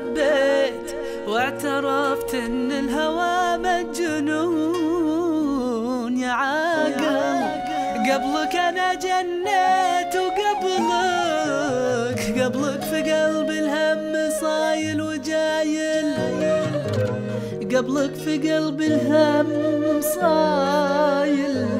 لبيت واعترفت ان الهوى مجنون. يا عاقل قبلك انا جنيت وقبلك في قلبي الهم صايل وجايل، قبلك في قلبي الهم صايل.